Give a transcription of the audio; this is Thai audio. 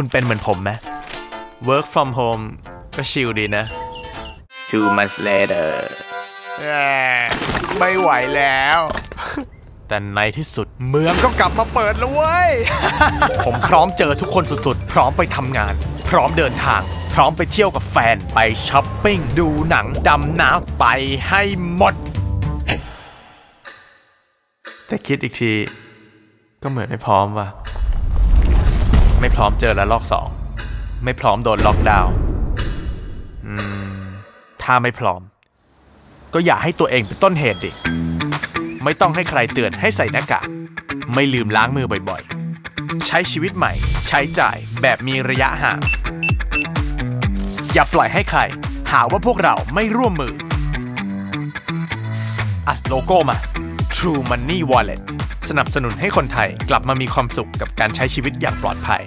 คุณเป็นเหมือนผมไหม Work from home ก็ชิลดีนะ Two months later ไม่ไหวแล้ว แต่ในที่สุดเมืองก็กลับมาเปิดแล้วเว้ย ผมพร้อมเจอทุกคนสุดๆพร้อมไปทำงานพร้อมเดินทางพร้อมไปเที่ยวกับแฟนไปช้อปปิ้งดูหนังดำน้ำไปให้หมดแต่คิดอีกทีก็เหมือนไม่พร้อมว่ะไม่พร้อมเจอแล้วระลอก 2ไม่พร้อมโดนล็อกดาวน์ถ้าไม่พร้อมก็อย่าให้ตัวเองเป็นต้นเหตุดิไม่ต้องให้ใครเตือนให้ใส่หน้ากากไม่ลืมล้างมือบ่อยๆใช้ชีวิตใหม่ใช้จ่ายแบบมีระยะห่างอย่าปล่อยให้ใครหาว่าพวกเราไม่ร่วมมืออัดโลโก้มา TrueMoney Wallet สนับสนุนให้คนไทยกลับมามีความสุขกับการใช้ชีวิตอย่างปลอดภัย